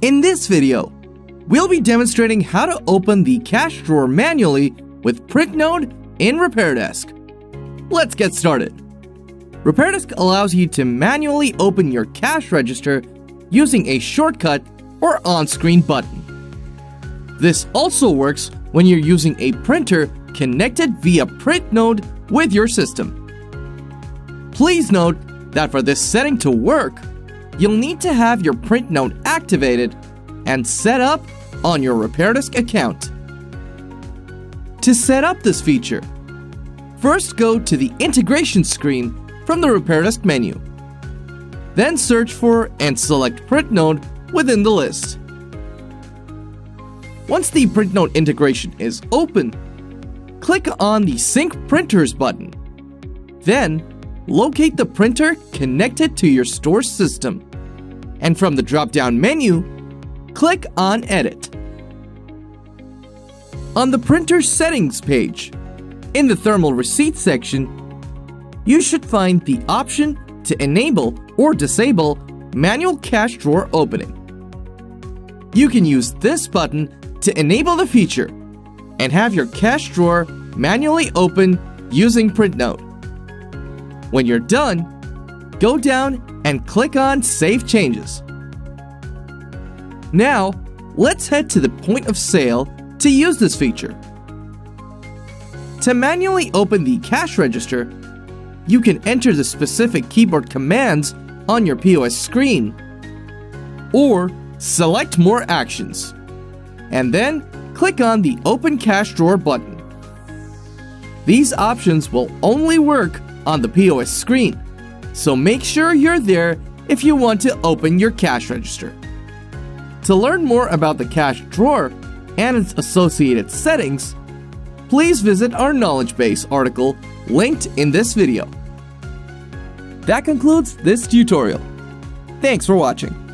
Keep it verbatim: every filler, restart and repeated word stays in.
In this video, we'll be demonstrating how to open the cash drawer manually with PrintNode in RepairDesk. Let's get started. RepairDesk allows you to manually open your cash register using a shortcut or on-screen button. This also works when you're using a printer connected via PrintNode with your system. Please note that for this setting to work, you'll need to have your PrintNode activated and set up on your RepairDesk account. To set up this feature, first go to the integration screen from the RepairDesk menu. Then search for and select PrintNode within the list. Once the PrintNode integration is open, click on the Sync Printers button. Then, locate the printer connected to your store system. And from the drop-down menu, click on Edit. On the printer settings page, in the thermal receipt section, you should find the option to enable or disable manual cash drawer opening. You can use this button to enable the feature and have your cash drawer manually open using PrintNode. When you're done, go down and click on Save Changes. Now, let's head to the point of sale to use this feature. To manually open the cash register, you can enter the specific keyboard commands on your P O S screen, or select More Actions, and then click on the Open Cash Drawer button. These options will only work on the P O S screen, so make sure you're there if you want to open your cash register. To learn more about the cash drawer and its associated settings, please visit our knowledge base article linked in this video. That concludes this tutorial. Thanks for watching.